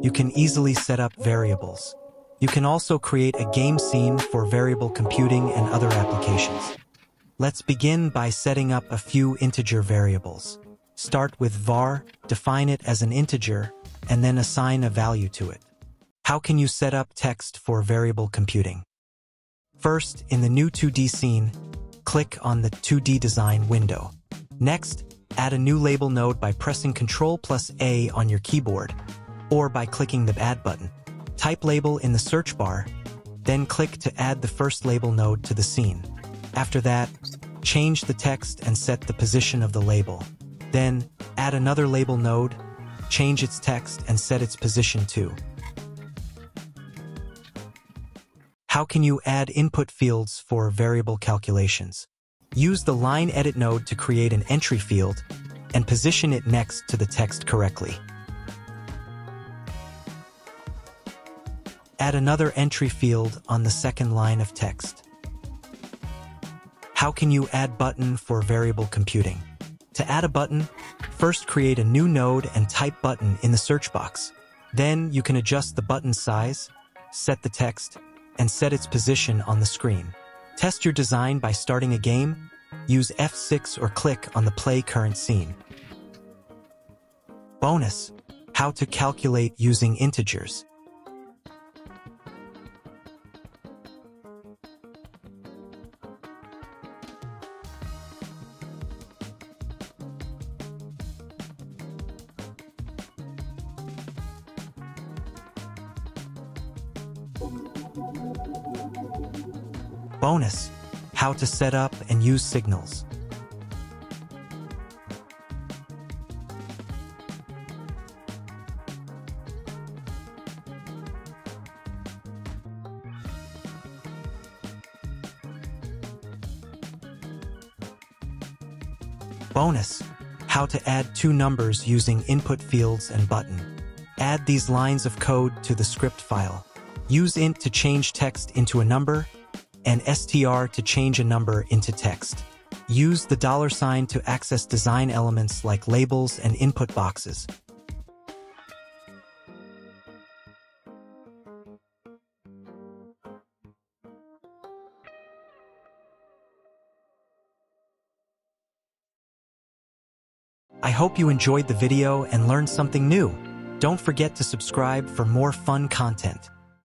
you can easily set up variables. You can also create a game scene for variable computing and other applications. Let's begin by setting up a few integer variables. Start with var, define it as an integer, and then assign a value to it. How can you set up text for variable computing? First, in the new 2D scene, click on the 2D design window. Next, add a new label node by pressing Ctrl+A on your keyboard, or by clicking the Add button. Type label in the search bar, then click to add the first label node to the scene. After that, change the text and set the position of the label. Then, add another label node, change its text and set its position too. How can you add input fields for variable calculations? Use the line edit node to create an entry field and position it next to the text correctly. Add another entry field on the second line of text. How can you add button for variable computing? To add a button, first create a new node and type button in the search box. Then you can adjust the button size, set the text, and set its position on the screen. Test your design by starting a game. Use F6 or click on the play current scene. Bonus: how to calculate using integers. Bonus: how to set up and use signals. Bonus: how to add two numbers using input fields and button. Add these lines of code to the script file. Use int to change text into a number, and str to change a number into text. Use the $ to access design elements like labels and input boxes. I hope you enjoyed the video and learned something new. Don't forget to subscribe for more fun content.